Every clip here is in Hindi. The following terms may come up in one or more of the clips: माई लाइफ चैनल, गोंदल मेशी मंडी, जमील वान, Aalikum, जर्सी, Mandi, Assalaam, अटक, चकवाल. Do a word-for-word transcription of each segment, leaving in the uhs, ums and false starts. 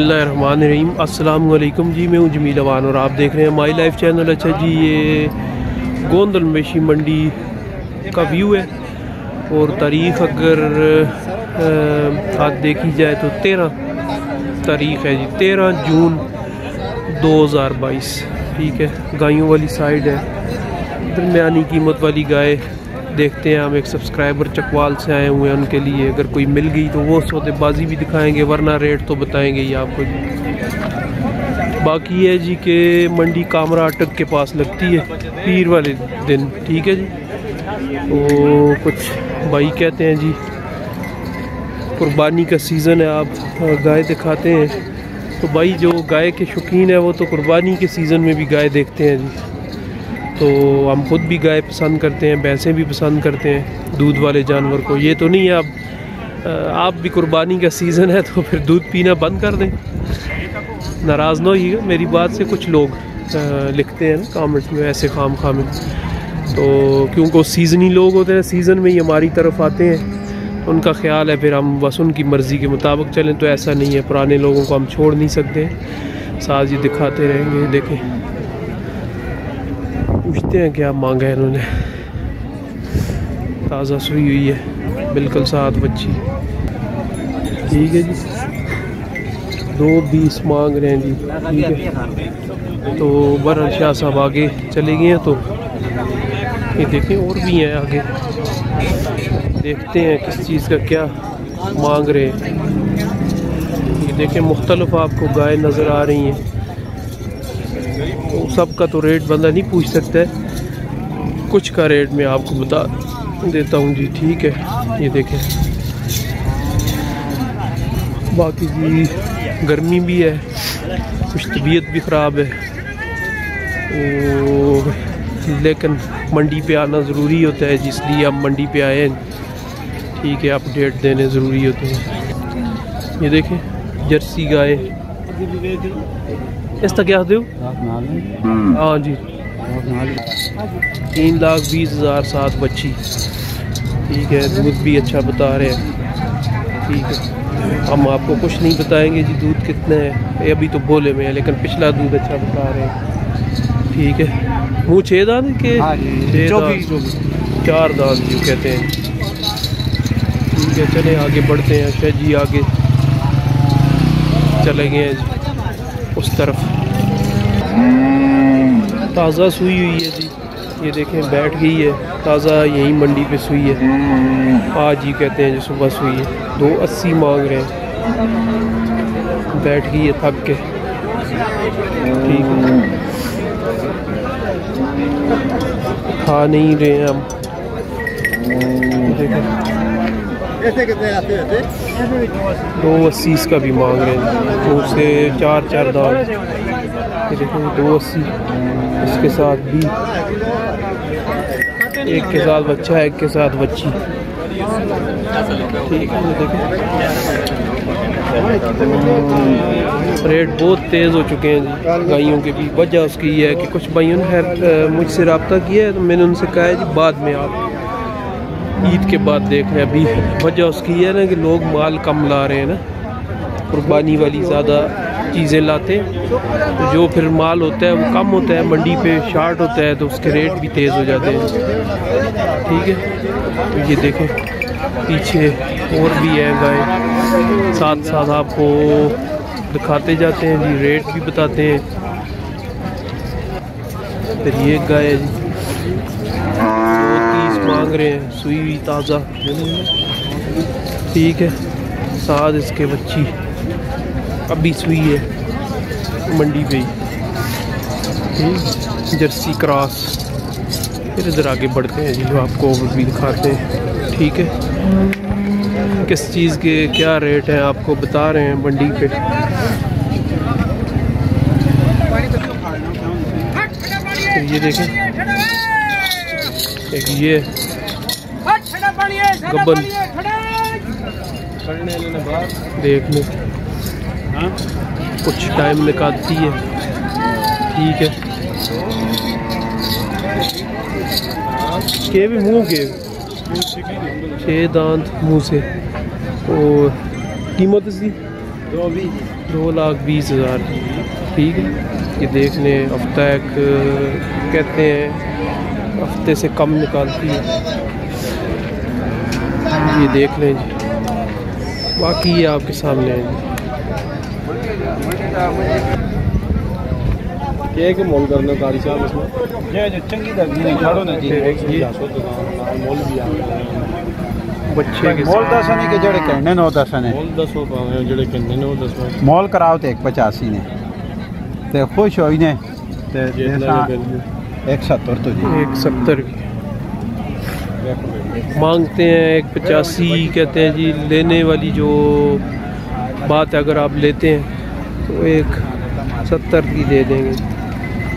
बिस्मिल्लाहिर्रहमानिर्रहीम। अस्सलाम वालेकुम जी, मैं हूँ जमील वान और आप देख रहे हैं माई लाइफ चैनल। अच्छा जी, ये गोंदल मेशी मंडी का व्यू है और तारीख़ अगर आज देखी जाए तो तेरह तारीख़ है जी, तेरह जून दो हज़ार बाईस। ठीक है, गायों वाली साइड है, दरमियानी कीमत वाली गाय देखते हैं। हम एक सब्सक्राइबर चकवाल से आए हुए हैं, उनके लिए अगर कोई मिल गई तो वो सौदेबाजी भी दिखाएंगे, वरना रेट तो बताएंगे ही आपको जी। बाकी है जी के मंडी कामरा अटक के पास लगती है पीर वाले दिन। ठीक है जी, तो कुछ भाई कहते हैं जी कुर्बानी का सीज़न है, आप गाय दिखाते हैं। तो भाई जो गाय के शौकीन है वो तो कुर्बानी के सीज़न में भी गाय देखते हैं जी। तो हम खुद भी गाय पसंद करते हैं, भैंसें भी पसंद करते हैं, दूध वाले जानवर को। ये तो नहीं है आप आप भी कुर्बानी का सीज़न है तो फिर दूध पीना बंद कर दें, नाराज़ ना होइएगा मेरी बात से। कुछ लोग आ, लिखते हैं ना कमेंट्स में ऐसे खाम खाम, तो क्योंकि वो सीज़नी लोग होते हैं, सीज़न में ही हमारी तरफ आते हैं, तो उनका ख्याल है फिर हम बस उनकी मर्ज़ी के मुताबिक चलें, तो ऐसा नहीं है। पुराने लोगों को हम छोड़ नहीं सकते, साथ ही दिखाते रहेंगे। देखें, पूछते हैं क्या मांगा है इन्होंने। ताज़ा सुई हुई है, बिल्कुल साथ बच्ची। ठीक है जी, दो बीस मांग रहे हैं जी। ठीक है, तो बरन शाह साहब आगे चले गए हैं, तो ये देखें और भी हैं आगे, देखते हैं किस चीज़ का क्या मांग रहे हैं। ये देखें, मुख्तलिफ आपको गाय नज़र आ रही हैं, तो सबका तो रेट बंदा नहीं पूछ सकता है, कुछ का रेट मैं आपको बता देता हूँ जी। ठीक है, ये देखें। बाकी जी गर्मी भी है, कुछ तबीयत भी ख़राब है, और लेकिन मंडी पे आना ज़रूरी होता है जिसलिए हम मंडी पे आए हैं। ठीक है, अपडेट देने ज़रूरी होते हैं। ये देखें जर्सी गाय, इसका क्या दो? हाँ जी, तीन लाख बीस हज़ार सात बच्ची। ठीक है, दूध भी अच्छा बता रहे हैं। ठीक है, हम आपको कुछ नहीं बताएंगे जी दूध कितने है, अभी तो बोले में है, लेकिन पिछला दूध अच्छा बता रहे हैं। ठीक है, मुँह छः दान के चार दान जी कहते हैं। ठीक है, चले आगे बढ़ते हैं। अच्छा जी, आगे चले गए हैं उस तरफ। ताज़ा सुई हुई है जी, ये देखें बैठ गई है, ताज़ा यही मंडी पे सुई है, आज ही कहते हैं जो सुबह सुई है। दो अस्सी मांग रहे हैं, बैठ गई है थक के। ठीक है, खा नहीं रहे हैं हम। दो अस्सी का भी मांग रहे हैं, तो उससे चार चार दाल। ये देखो दो अस्सी, इसके साथ भी, एक के साथ बच्चा है, एक के साथ बच्ची। ठीक है, देखो रेट बहुत तेज़ हो चुके हैं जी गायों के भी। वजह उसकी ये है कि कुछ भाइयों ने खैर मुझसे रब्ता किया है, तो मैंने उनसे कहा है जी बाद में आप ईद के बाद देख रहे हैं। अभी वजह उसकी है ना कि लोग माल कम ला रहे हैं ना, कुर्बानी वाली ज़्यादा चीज़ें लाते हैं, तो जो फिर माल होता है वो कम होता है, मंडी पे शार्ट होता है, तो उसके रेट भी तेज़ हो जाते हैं। ठीक है, तो ये देखें पीछे और भी है गाय, साथ साथ आपको दिखाते जाते हैं जी, रेट भी बताते हैं। फिर ये गाय मांग रहे हैं, सुई हुई ताज़ा। ठीक है, साथ इसके बच्ची अभी सुई है मंडी पे। ठीक, जर्सी क्रॉस। फिर इधर आगे बढ़ते हैं जी, जो आपको और भी दिखाते हैं। ठीक है, किस चीज़ के क्या रेट हैं आपको बता रहे हैं मंडी पे। तो ये देखें एक ये गब्बन देख लो, कुछ टाइम निकालती है। ठीक है, के भी मुँह के छः दांत मुँह से, और कीमत इसकी दो लाख बीस हज़ार ठीक है। ये देख लें अटक कहते हैं हफ्ते से कम निकालती है। ये देख लें जी, बाकी ये आपके सामने है जी। मोल करना कारी साहब इसमें ये जो चंगी तरह झाड़ो ना जी, मोल भी आ बच्चे के मोल दस ने के जड़े कहने नौ दस ने मोल दस हो पावे जड़े कहने नौ दस मोल कराओ तो एक पचासी ने ते खुश होई ने ते एक सत्तर तो जी एक सत्तर मांगते हैं एक पचासी कहते हैं जी। लेने वाली जो बात है, अगर आप लेते हैं तो एक सत्तर की दे देंगे।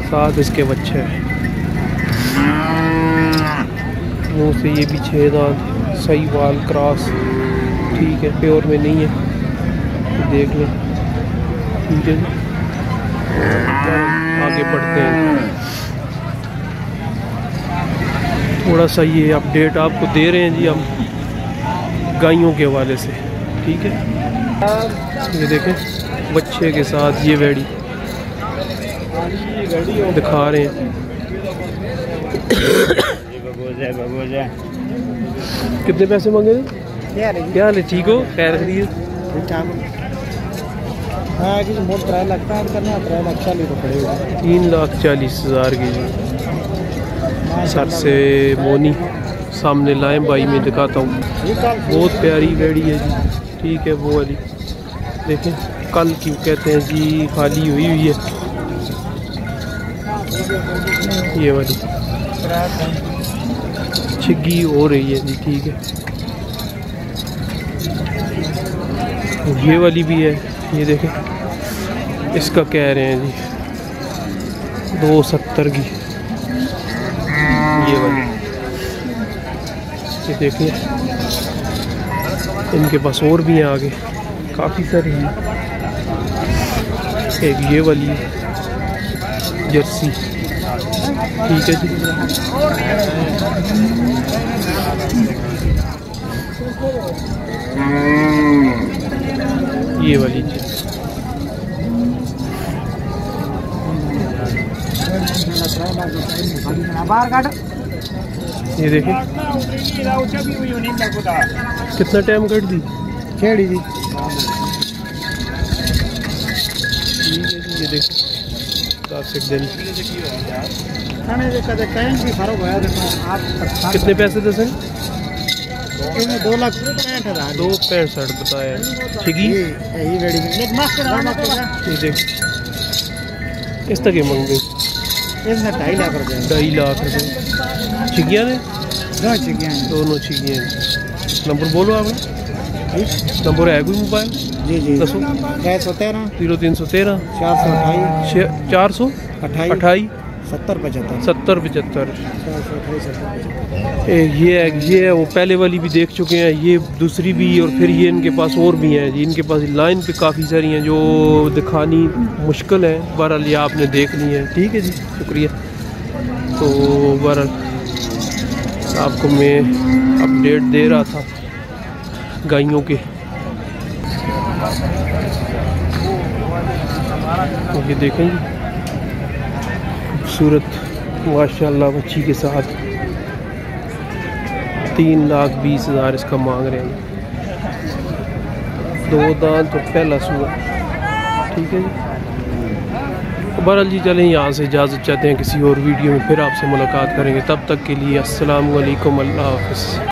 साथ इसके बच्चे मुँह से ये भी छः दांत सही वाल क्रॉस ठीक है, प्योर में नहीं है। देख लें ठीक है, आगे बढ़ते हैं। थोड़ा सा ये अपडेट आपको दे रहे हैं जी हम गायों के हवाले से ठीक है। ये देखें बच्चे के साथ ये वैड़ी दिखा रहे हैं। बगोजा बगोजा कितने पैसे मांगे? क्या हाल है, ठीक हो? खैर खरीद तीन लाख चालीस हज़ार की सर से मोनी सामने लाए भाई में दिखाता हूँ। बहुत प्यारी गाड़ी है जी ठीक है। वो वाली देखें कल की कहते हैं जी खाली हुई हुई है। ये वाली छिग्गी हो रही है जी ठीक है। ये वाली भी है, ये देखें इसका कह रहे हैं जी दो सत्तर की। ये वाली ये देखिए, इनके पास और भी हैं आगे काफ़ी सारी हैं। एक ये वाली है जर्सी ठीक है जी। ये वाली ये देखिए कितना टाइम कट दी खेड़ी जी। ये देखिए कितने पैसे थे सर? दो लाख पैंठ हज़ार दो पैंसठ बताया ठीक है। किस तक ये मंगे? ढाई लाख रुपये ढाई लाख रुपये छिगिया ने दोनों छिगिया। नंबर बोलो आपने, नंबर है कोई मोबाइल? जी जी दसो छः सौ तेरह जीरो तीन सौ तेरह चार सौ अठाई छः चार सौ अठाई अठाई सत्तर पचहत्तर सत्तर पचहत्तर। ये ये है वो पहले वाली भी देख चुके हैं, ये दूसरी भी, और फिर ये इनके पास और भी हैं जी। इनके पास लाइन पे काफ़ी सारी हैं जो दिखानी मुश्किल है। बहरहाल ये आपने देख ली है ठीक है जी, शुक्रिया। तो बहरहाल आपको मैं अपडेट दे रहा था गायों के। ये देखें खूबसूरत माशाल्लाह बच्ची के साथ तीन लाख बीस हज़ार इसका मांग रहे हैं। दो दांत और पहला सूअर ठीक है जी। बहरहाल जी चलें यहाँ से इजाज़त चाहते हैं, किसी और वीडियो में फिर आपसे मुलाकात करेंगे। तब तक के लिए अस्सलाम वालेकुम, अल्लाह हाफ़िज़।